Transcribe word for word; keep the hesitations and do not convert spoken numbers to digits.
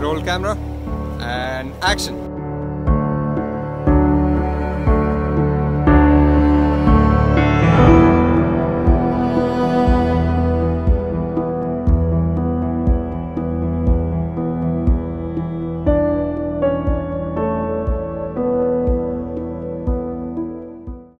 Roll camera and action.